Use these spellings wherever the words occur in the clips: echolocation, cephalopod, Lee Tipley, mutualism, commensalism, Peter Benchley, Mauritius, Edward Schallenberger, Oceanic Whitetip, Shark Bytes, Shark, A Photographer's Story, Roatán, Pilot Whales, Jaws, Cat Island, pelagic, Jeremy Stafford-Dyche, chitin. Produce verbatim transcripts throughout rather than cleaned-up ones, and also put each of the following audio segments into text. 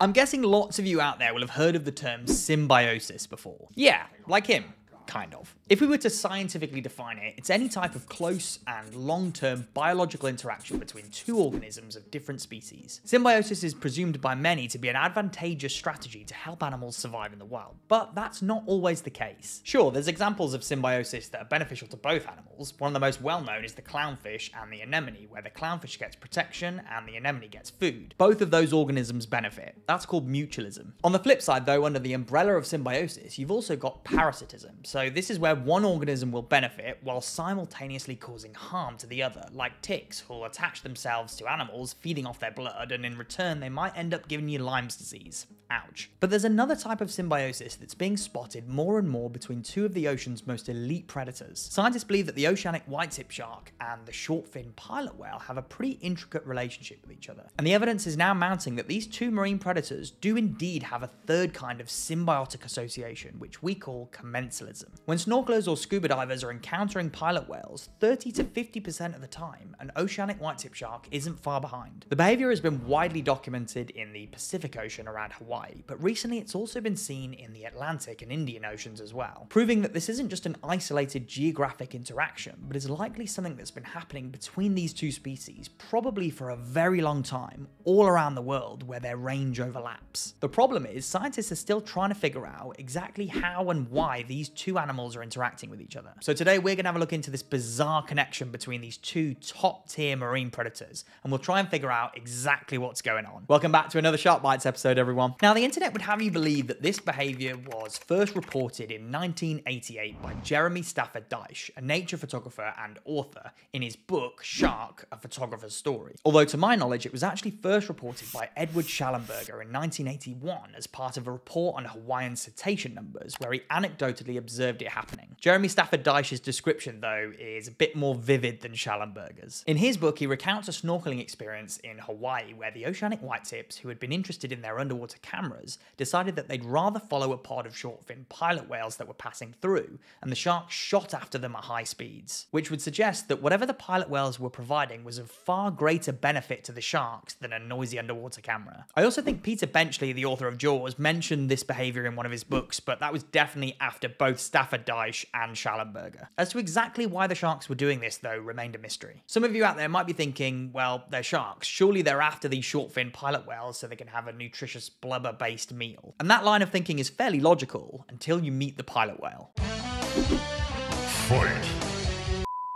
I'm guessing lots of you out there will have heard of the term symbiosis before. Yeah, like him. Kind of. If we were to scientifically define it, it's any type of close and long-term biological interaction between two organisms of different species. Symbiosis is presumed by many to be an advantageous strategy to help animals survive in the wild, but that's not always the case. Sure, there's examples of symbiosis that are beneficial to both animals. One of the most well-known is the clownfish and the anemone, where the clownfish gets protection and the anemone gets food. Both of those organisms benefit. That's called mutualism. On the flip side, though, under the umbrella of symbiosis, you've also got parasitism. So this is where one organism will benefit while simultaneously causing harm to the other, like ticks who'll attach themselves to animals, feeding off their blood, and in return they might end up giving you Lyme's disease. Ouch. But there's another type of symbiosis that's being spotted more and more between two of the ocean's most elite predators. Scientists believe that the oceanic whitetip shark and the short-fin pilot whale have a pretty intricate relationship with each other, and the evidence is now mounting that these two marine predators do indeed have a third kind of symbiotic association, which we call commensalism. When snorkelers or scuba divers are encountering pilot whales, thirty to fifty percent of the time, an oceanic whitetip shark isn't far behind. The behavior has been widely documented in the Pacific Ocean around Hawaii, but recently it's also been seen in the Atlantic and Indian Oceans as well, proving that this isn't just an isolated geographic interaction, but is likely something that's been happening between these two species, probably for a very long time, all around the world where their range overlaps. The problem is, scientists are still trying to figure out exactly how and why these two animals are interacting with each other. So today we're going to have a look into this bizarre connection between these two top-tier marine predators, and we'll try and figure out exactly what's going on. Welcome back to another Shark Bytes episode, everyone. Now, the internet would have you believe that this behavior was first reported in nineteen eighty-eight by Jeremy Stafford-Dyche, a nature photographer and author, in his book, Shark, A Photographer's Story. Although to my knowledge, it was actually first reported by Edward Schallenberger in nineteen eighty-one as part of a report on Hawaiian cetacean numbers, where he anecdotally observed observed it happening. Jeremy Stafford-Dyche's description, though, is a bit more vivid than Schallenberger's. In his book, he recounts a snorkeling experience in Hawaii where the oceanic whitetips, who had been interested in their underwater cameras, decided that they'd rather follow a pod of short-fin pilot whales that were passing through, and the shark shot after them at high speeds, which would suggest that whatever the pilot whales were providing was of far greater benefit to the sharks than a noisy underwater camera. I also think Peter Benchley, the author of Jaws, mentioned this behavior in one of his books, but that was definitely after both Stafford-Dyche and Schallenberger. As to exactly why the sharks were doing this, though, remained a mystery. Some of you out there might be thinking, well, they're sharks. Surely they're after these short-fin pilot whales so they can have a nutritious blubber-based meal. And that line of thinking is fairly logical until you meet the pilot whale. Fight.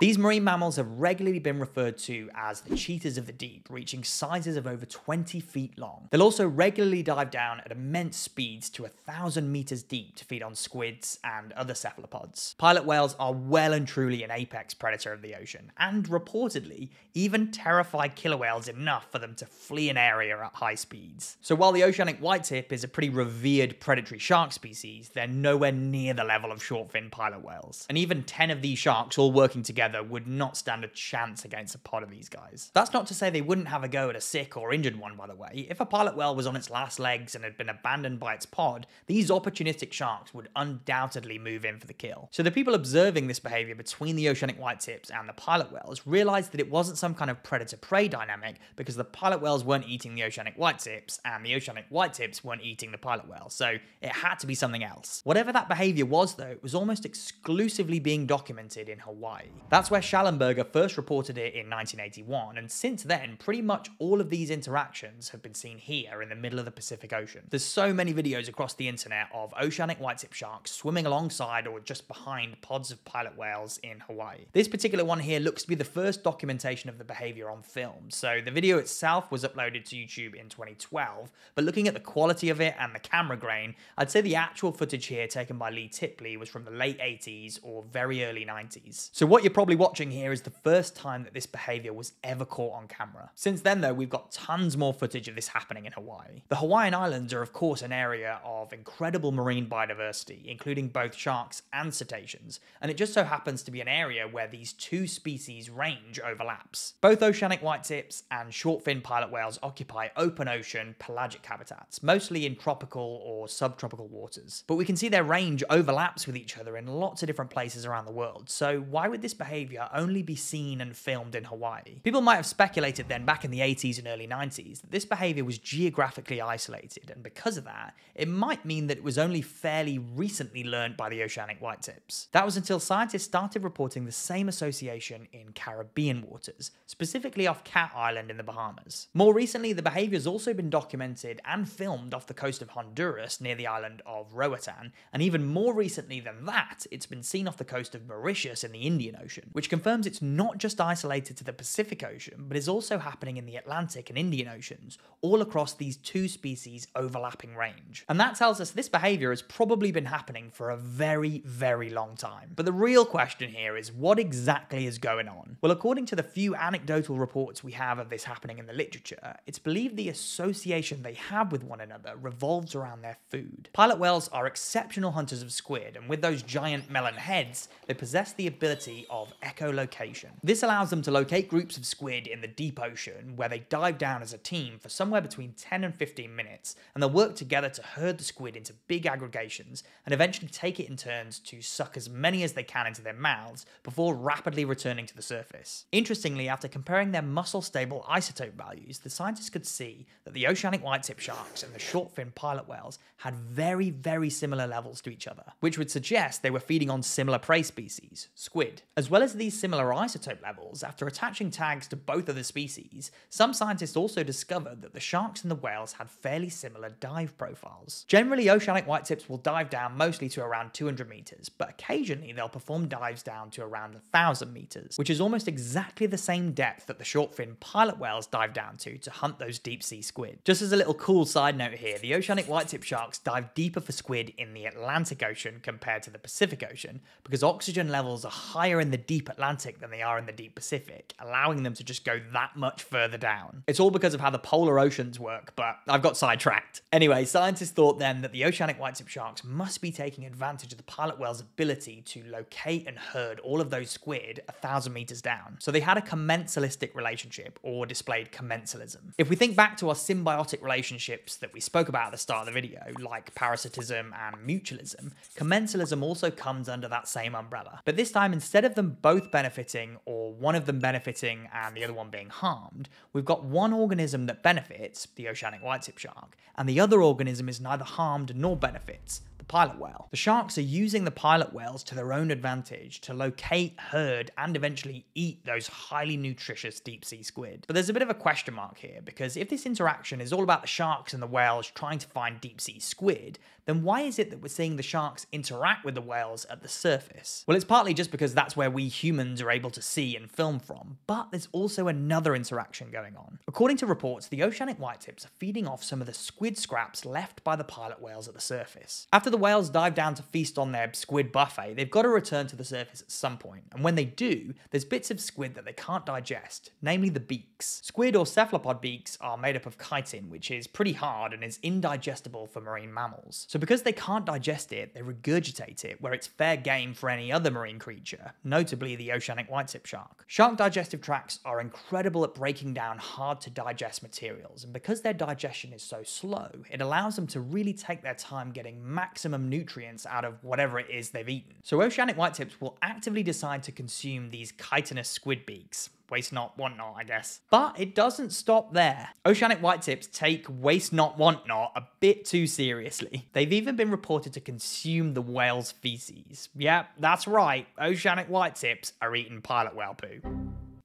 These marine mammals have regularly been referred to as the cheetahs of the deep, reaching sizes of over twenty feet long. They'll also regularly dive down at immense speeds to one thousand meters deep to feed on squids and other cephalopods. Pilot whales are well and truly an apex predator of the ocean, and reportedly even terrify killer whales enough for them to flee an area at high speeds. So while the oceanic whitetip is a pretty revered predatory shark species, they're nowhere near the level of short-fin pilot whales. And even ten of these sharks all working together would not stand a chance against a pod of these guys. That's not to say they wouldn't have a go at a sick or injured one, by the way. If a pilot whale was on its last legs and had been abandoned by its pod, these opportunistic sharks would undoubtedly move in for the kill. So the people observing this behavior between the oceanic whitetips and the pilot whales realized that it wasn't some kind of predator-prey dynamic, because the pilot whales weren't eating the oceanic whitetips and the oceanic whitetips weren't eating the pilot whale, so it had to be something else. Whatever that behavior was, though, it was almost exclusively being documented in Hawaii. That's where Schallenberger first reported it in nineteen eighty-one, and since then, pretty much all of these interactions have been seen here in the middle of the Pacific Ocean. There's so many videos across the internet of oceanic whitetip sharks swimming alongside or just behind pods of pilot whales in Hawaii. This particular one here looks to be the first documentation of the behavior on film, so the video itself was uploaded to YouTube in twenty twelve, but looking at the quality of it and the camera grain, I'd say the actual footage here taken by Lee Tipley was from the late eighties or very early nineties. So what you're probably watching here is the first time that this behavior was ever caught on camera. Since then, though, we've got tons more footage of this happening in Hawaii. The Hawaiian Islands are, of course, an area of incredible marine biodiversity, including both sharks and cetaceans, and it just so happens to be an area where these two species' range overlaps. Both oceanic whitetips and short-fin pilot whales occupy open-ocean pelagic habitats, mostly in tropical or subtropical waters. But we can see their range overlaps with each other in lots of different places around the world, so why would this behavior behavior only be seen and filmed in Hawaii. People might have speculated then back in the eighties and early nineties that this behavior was geographically isolated, and because of that, it might mean that it was only fairly recently learned by the oceanic whitetips. That was until scientists started reporting the same association in Caribbean waters, specifically off Cat Island in the Bahamas. More recently, the behavior has also been documented and filmed off the coast of Honduras near the island of Roatán, and even more recently than that, it's been seen off the coast of Mauritius in the Indian Ocean, which confirms it's not just isolated to the Pacific Ocean, but is also happening in the Atlantic and Indian Oceans, all across these two species' overlapping range. And that tells us this behavior has probably been happening for a very, very long time. But the real question here is, what exactly is going on? Well, according to the few anecdotal reports we have of this happening in the literature, it's believed the association they have with one another revolves around their food. Pilot whales are exceptional hunters of squid, and with those giant melon heads, they possess the ability of echolocation. This allows them to locate groups of squid in the deep ocean, where they dive down as a team for somewhere between ten and fifteen minutes, and they'll work together to herd the squid into big aggregations and eventually take it in turns to suck as many as they can into their mouths before rapidly returning to the surface. Interestingly, after comparing their muscle-stable isotope values, the scientists could see that the oceanic whitetip sharks and the short-fin pilot whales had very, very similar levels to each other, which would suggest they were feeding on similar prey species, squid. As well as these similar isotope levels, after attaching tags to both of the species, some scientists also discovered that the sharks and the whales had fairly similar dive profiles. Generally, oceanic whitetips will dive down mostly to around two hundred meters, but occasionally they'll perform dives down to around one thousand meters, which is almost exactly the same depth that the short-fin pilot whales dive down to to hunt those deep-sea squid. Just as a little cool side note here, the oceanic whitetip sharks dive deeper for squid in the Atlantic Ocean compared to the Pacific Ocean, because oxygen levels are higher in the deep Atlantic than they are in the deep Pacific, allowing them to just go that much further down. It's all because of how the polar oceans work, but I've got sidetracked. Anyway, scientists thought then that the oceanic whitetip sharks must be taking advantage of the pilot whale's ability to locate and herd all of those squid a thousand meters down. So they had a commensalistic relationship, or displayed commensalism. If we think back to our symbiotic relationships that we spoke about at the start of the video, like parasitism and mutualism, commensalism also comes under that same umbrella. But this time, instead of them both benefiting, or one of them benefiting and the other one being harmed, we've got one organism that benefits, the oceanic whitetip shark, and the other organism is neither harmed nor benefits, the pilot whale. The sharks are using the pilot whales to their own advantage to locate, herd, and eventually eat those highly nutritious deep-sea squid. But there's a bit of a question mark here, because if this interaction is all about the sharks and the whales trying to find deep-sea squid, then why is it that we're seeing the sharks interact with the whales at the surface? Well, it's partly just because that's where we humans are able to see and film from, but there's also another interaction going on. According to reports, the oceanic whitetips are feeding off some of the squid scraps left by the pilot whales at the surface. After the whales dive down to feast on their squid buffet, they've got to return to the surface at some point, and when they do, there's bits of squid that they can't digest, namely the beaks. Squid or cephalopod beaks are made up of chitin, which is pretty hard and is indigestible for marine mammals. So because they can't digest it, they regurgitate it, where it's fair game for any other marine creature, notably the oceanic whitetip shark. Shark digestive tracts are incredible at breaking down hard-to-digest materials, and because their digestion is so slow, it allows them to really take their time getting maximum nutrients out of whatever it is they've eaten. So oceanic whitetips will actively decide to consume these chitinous squid beaks. Waste not, want not, I guess. But it doesn't stop there. Oceanic whitetips take waste not, want not a bit too seriously. They've even been reported to consume the whale's feces. Yep, that's right, oceanic whitetips are eating pilot whale poo.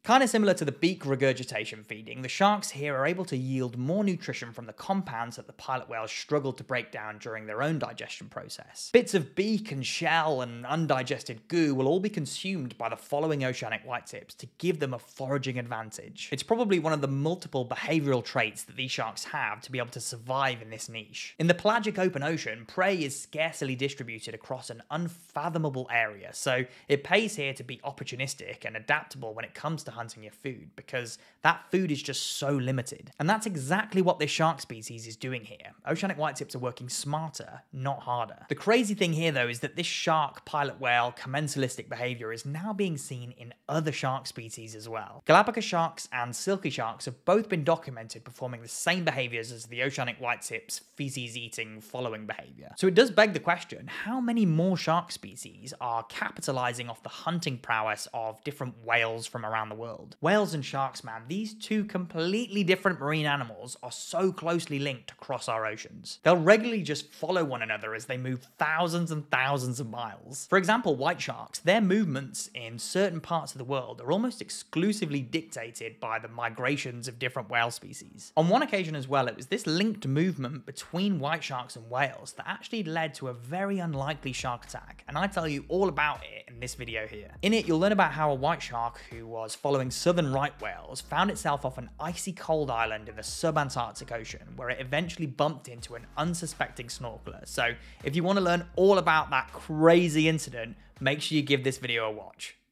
Kind of similar to the beak regurgitation feeding, the sharks here are able to yield more nutrition from the compounds that the pilot whales struggled to break down during their own digestion process. Bits of beak and shell and undigested goo will all be consumed by the following oceanic whitetips to give them a foraging advantage. It's probably one of the multiple behavioural traits that these sharks have to be able to survive in this niche. In the pelagic open ocean, prey is scarcely distributed across an unfathomable area, so it pays here to be opportunistic and adaptable when it comes to hunting your food, because that food is just so limited. And that's exactly what this shark species is doing here. Oceanic whitetips are working smarter, not harder. The crazy thing here though is that this shark, pilot whale, commensalistic behavior is now being seen in other shark species as well. Galapagos sharks and silky sharks have both been documented performing the same behaviors as the oceanic whitetip's feces-eating following behavior. So it does beg the question, how many more shark species are capitalizing off the hunting prowess of different whales from around the world? Whales and sharks, man, these two completely different marine animals are so closely linked across our oceans. They'll regularly just follow one another as they move thousands and thousands of miles. For example, white sharks, their movements in certain parts of the world are almost exclusively dictated by the migrations of different whale species. On one occasion as well, it was this linked movement between white sharks and whales that actually led to a very unlikely shark attack, and I tell you all about it in this video here. In it, you'll learn about how a white shark who was following southern right whales found itself off an icy cold island in the sub-Antarctic Ocean, where it eventually bumped into an unsuspecting snorkeler. So if you want to learn all about that crazy incident, make sure you give this video a watch.